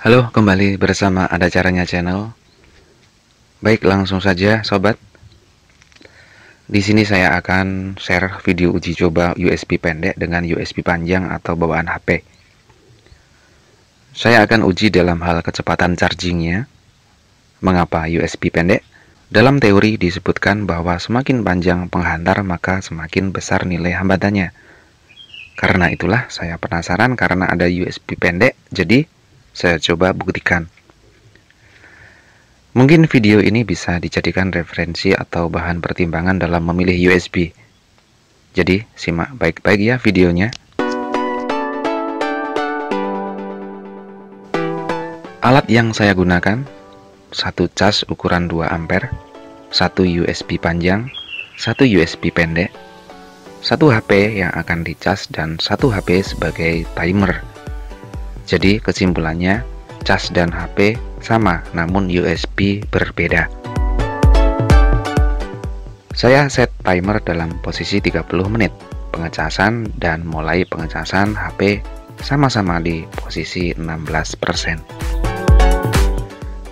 Halo, kembali bersama Adacaranya Channel. Baik, langsung saja sobat. Di sini saya akan share video uji coba USB pendek dengan USB panjang atau bawaan HP. Saya akan uji dalam hal kecepatan chargingnya. Mengapa USB pendek? Dalam teori disebutkan bahwa semakin panjang penghantar maka semakin besar nilai hambatannya. Karena itulah saya penasaran karena ada USB pendek, jadi saya coba buktikan. Mungkin video ini bisa dijadikan referensi atau bahan pertimbangan dalam memilih USB. Jadi simak baik-baik ya videonya. Alat yang saya gunakan, satu cas ukuran 2 ampere, satu USB panjang, satu USB pendek, satu HP yang akan dicas dan satu HP sebagai timer. Jadi kesimpulannya, cas dan HP sama, namun USB berbeda. Saya set timer dalam posisi 30 menit. Pengecasan dan mulai pengecasan HP sama-sama di posisi 16%.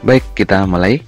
Baik, kita mulai.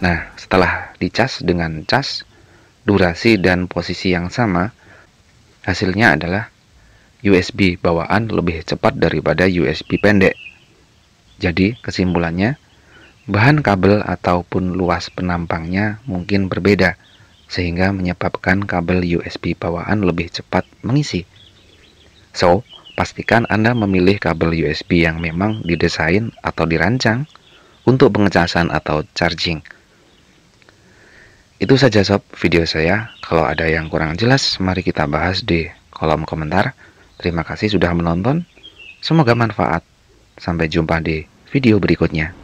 Nah, setelah dicas dengan cas, durasi dan posisi yang sama, hasilnya adalah USB bawaan lebih cepat daripada USB pendek. Jadi kesimpulannya, bahan kabel ataupun luas penampangnya mungkin berbeda, sehingga menyebabkan kabel USB bawaan lebih cepat mengisi. So, pastikan Anda memilih kabel USB yang memang didesain atau dirancang untuk pengecasan atau charging. Itu saja sob video saya. Kalau ada yang kurang jelas, mari kita bahas di kolom komentar. Terima kasih sudah menonton. Semoga manfaat. Sampai jumpa di video berikutnya.